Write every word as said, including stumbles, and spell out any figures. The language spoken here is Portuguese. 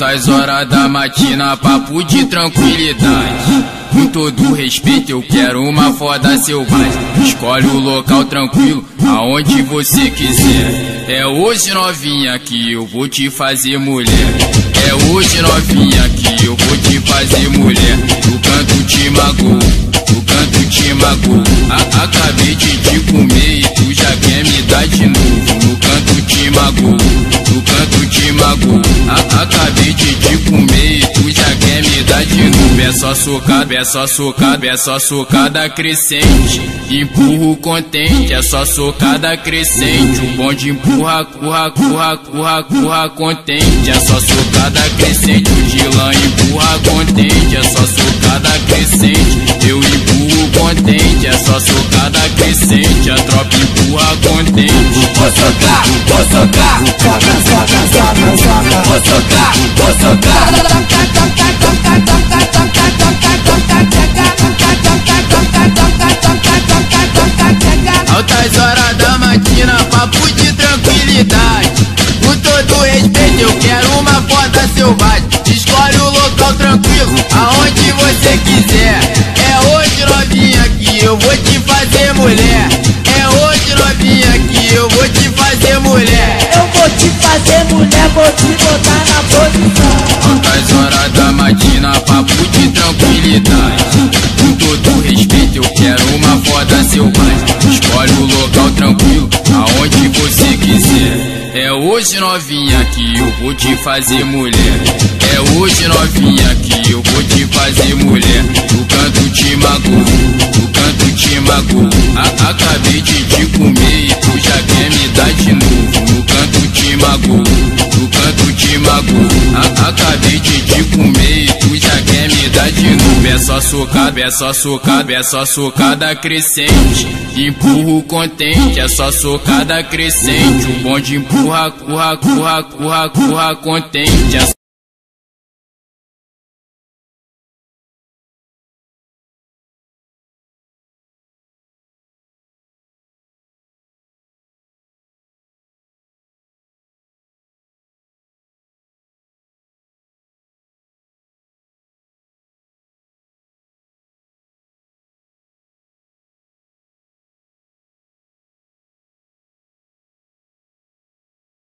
Altas horas da matina, papo de tranquilidade. Com todo respeito, eu quero uma foda selvagem. Escolhe o local tranquilo, aonde você quiser. É hoje, novinha, que eu vou te fazer mulher. É hoje, novinha, que eu vou te fazer mulher. Do canto te magoou, do canto te magoou. Acabei de te comer e tu já quer me dar de novo. No canto te magoou, no canto te magoou. Acabei de te comer e tu já quer me dar de novo. É só socada, é só socada, é só socada crescente. Empurro contente, é só socada crescente. O bonde empurra, curra, curra, curra, curra contente. É só socada crescente. O Gilã empurra contente, é só socada crescente. Eu empurro contente, é só socada crescente. A tropa empurra contente. Vou socar, vou socar, soca, soca, soca, soca. Vou socar, vou socar. Toca, toca, toca, toca, toca, toca, toca, toca, toca, toca, toca, toca. Altas horas da matina, papo de tranquilidade. Com todo respeito, eu quero uma foda selvagem. Escolhe o local tranquilo, aonde você quiser. É hoje, novinha, que eu vou te fazer mulher. É hoje, novinha, que eu vou te fazer mulher. Vou te fazer mulher, vou te botar na posição. Altas horas da matina, papo de tranquilidade. Com todo respeito, eu quero uma foda selvagem. Escolhe o local tranquilo, aonde você quiser. É hoje, novinha, que eu vou te fazer mulher. É hoje, novinha, que eu vou te fazer mulher. Do canto te magoou, do canto te magoou. Acabei de te comer e tu já quer me dar de novo. No canto te magoou, no canto te magoou. Acabei de te comer e tu já quer me dar de novo. É só socada, é só socada, é só socada crescente. Empurro contente, é só socada crescente. O bonde empurra, curra, curra, curra, curra contente. É